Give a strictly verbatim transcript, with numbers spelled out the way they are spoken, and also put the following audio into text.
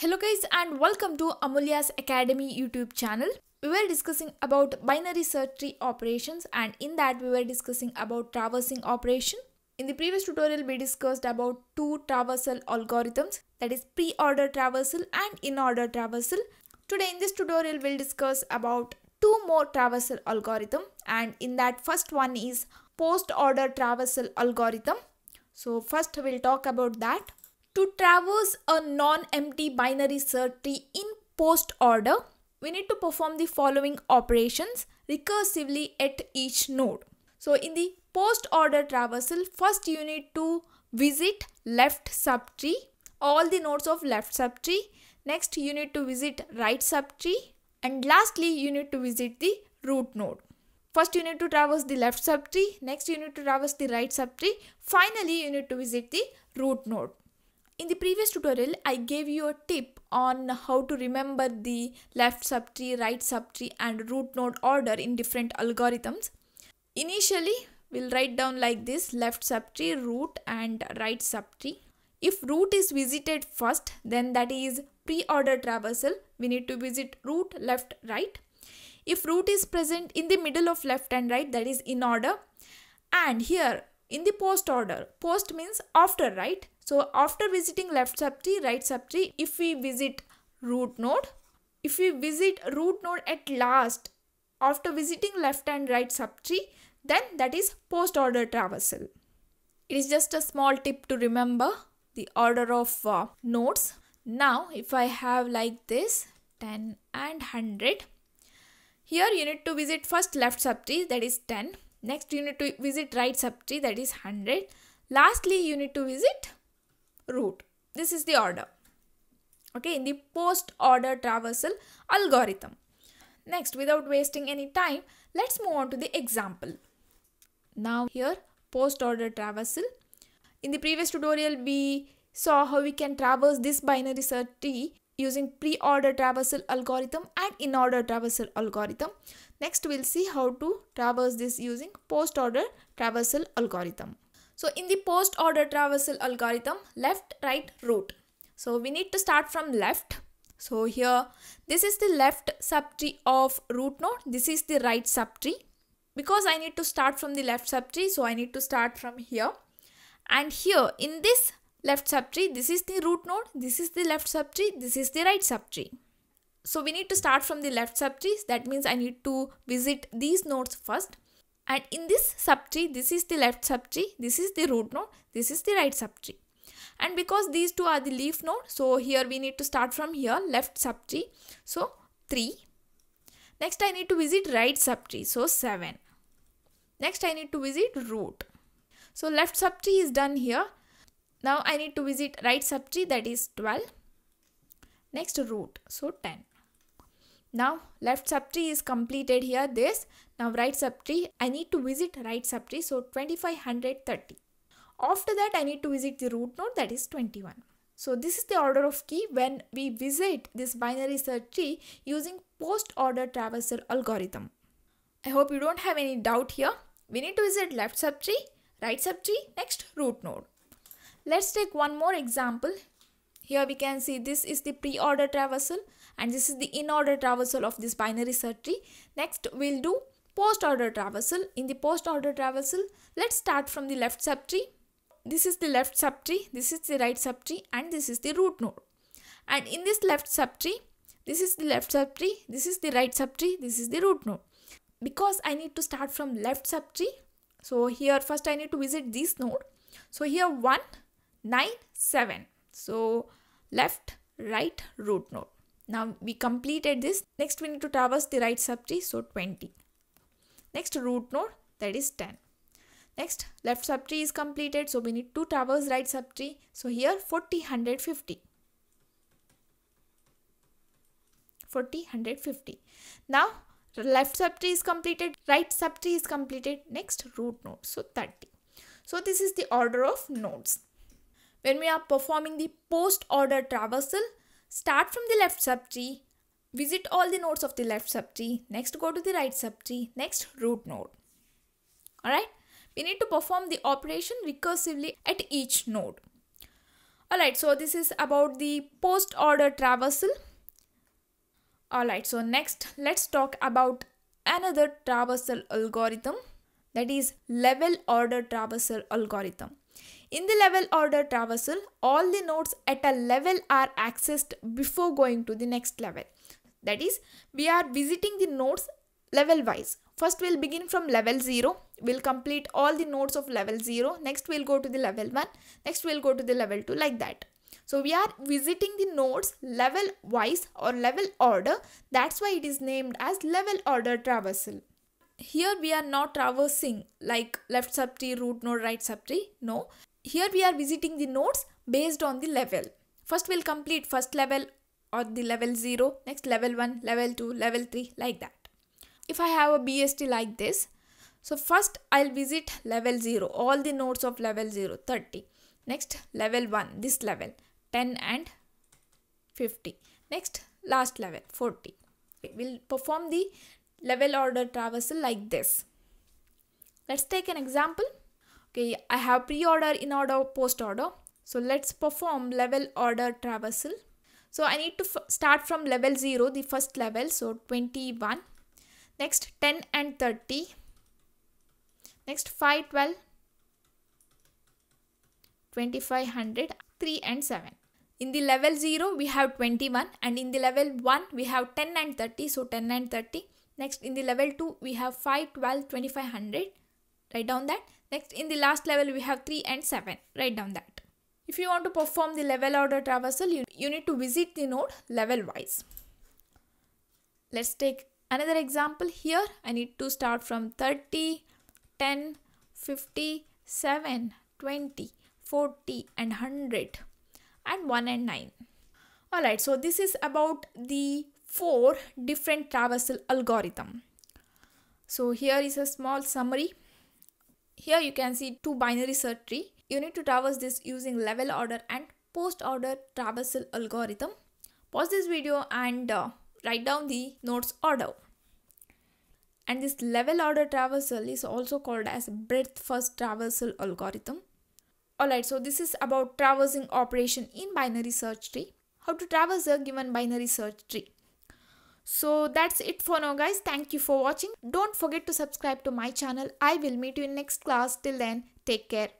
Hello guys and welcome to Amulya's Academy YouTube channel. We were discussing about binary search tree operations, and in that we were discussing about traversing operation. In the previous tutorial we discussed about two traversal algorithms, that is pre-order traversal and in-order traversal. Today in this tutorial we'll discuss about two more traversal algorithm, and in that first one is post-order traversal algorithm. So first we'll talk about that. To traverse a non-empty binary search tree in post-order, we need to perform the following operations recursively at each node. So in the post-order traversal, first you need to visit left subtree, all the nodes of left subtree. Next you need to visit right subtree, and lastly you need to visit the root node. First you need to traverse the left subtree, next you need to traverse the right subtree, finally you need to visit the root node. In the previous tutorial, I gave you a tip on how to remember the left subtree, right subtree and root node order in different algorithms. Initially, we'll write down like this: left subtree, root and right subtree. If root is visited first, then that is pre-order traversal. We need to visit root, left, right. If root is present in the middle of left and right, that is in order. And here in the post order, post means after, right? So after visiting left subtree, right subtree, if we visit root node, if we visit root node at last, after visiting left and right subtree, then that is post order traversal. It is just a small tip to remember the order of uh, nodes. Now if I have like this ten and one hundred, here you need to visit first left subtree, that is ten. Next you need to visit right subtree, that is one hundred. Lastly you need to visit root. This is the order, okay, in the post order traversal algorithm. Next, without wasting any time, let's move on to the example. Now here, post order traversal. In the previous tutorial we saw how we can traverse this binary search tree using pre-order traversal algorithm and in-order traversal algorithm. Next we'll see how to traverse this using post-order traversal algorithm. So in the post-order traversal algorithm, left, right, root. So we need to start from left. So here, this is the left subtree of root node. This is the right subtree. Because I need to start from the left subtree, so I need to start from here. And here in this left subtree, this is the root node, this is the left subtree, this is the right subtree. So we need to start from the left subtrees. That means I need to visit these nodes first. And in this subtree, this is the left subtree, this is the root node, this is the right subtree. And because these two are the leaf node, so here we need to start from here, left subtree, so three. Next I need to visit right subtree, so seven. Next I need to visit root. So left subtree is done here. Now I need to visit right subtree, that is twelve. Next root, so ten. Now left subtree is completed here, this. Now right subtree, I need to visit right subtree, so twenty-five, one hundred, thirty. After that I need to visit the root node, that is twenty-one. So this is the order of key when we visit this binary search tree using post-order traversal algorithm. I hope you don't have any doubt here. We need to visit left subtree, right subtree, next root node. Let's take one more example. Here we can see this is the pre-order traversal and this is the in-order traversal of this binary search tree. Next we'll do post-order traversal. In the post-order traversal, let's start from the left subtree. This is the left subtree, this is the right subtree and this is the root node. And in this left subtree, this is the left subtree, this is the right subtree, this is the root node. Because I need to start from left subtree, so here first I need to visit this node. So here one, nine, seven. So left, right, root node. Now we completed this. Next we need to traverse the right subtree, so twenty. Next root node, that is ten. Next left subtree is completed, so we need to traverse right subtree. So here forty, one hundred fifty. forty, one hundred fifty. Now left subtree is completed, right subtree is completed, next root node, so thirty. So this is the order of nodes. When we are performing the post-order traversal, start from the left subtree, visit all the nodes of the left subtree, next go to the right subtree, next root node. Alright, we need to perform the operation recursively at each node. Alright, so this is about the post-order traversal. Alright, so next let's talk about another traversal algorithm, that is level order traversal algorithm. In the level order traversal, all the nodes at a level are accessed before going to the next level. That is, we are visiting the nodes level wise. First we'll begin from level zero. We'll complete all the nodes of level zero. Next we'll go to the level one. Next we'll go to the level two, like that. So we are visiting the nodes level wise or level order. That's why it is named as level order traversal. Here we are not traversing like left subtree, root node, right subtree. No. Here we are visiting the nodes based on the level. First we'll complete first level or the level zero. Next level one, level two, level three, like that. If I have a B S T like this, so first I'll visit level zero, all the nodes of level zero, thirty. Next level one, this level, ten and fifty. Next last level, forty. We'll perform the level order traversal like this. Let's take an example. Okay, I have pre-order, in-order, post-order. So let's perform level order traversal. So I need to start from level zero, the first level, so twenty-one. Next ten and thirty, next five, twelve, twenty-five, one hundred, three and seven. In the level zero we have twenty-one, and in the level one we have ten and thirty, so ten and thirty. Next in the level two we have five, twelve, twenty-five, one hundred, write down that. Next in the last level we have three and seven, write down that. If you want to perform the level order traversal, you, you need to visit the node level wise. Let's take another example here. I need to start from thirty, ten, fifty-seven, twenty, forty and one hundred and one and nine. Alright, so this is about the four different traversal algorithm. So here is a small summary. Here you can see two binary search tree. You need to traverse this using level order and post order traversal algorithm. Pause this video and uh, write down the nodes order. And this level order traversal is also called as breadth first traversal algorithm. Alright, so this is about traversing operation in binary search tree, how to traverse a given binary search tree. So that's it for now, guys. Thank you for watching. Don't forget to subscribe to my channel. I will meet you in next class. Till then, take care.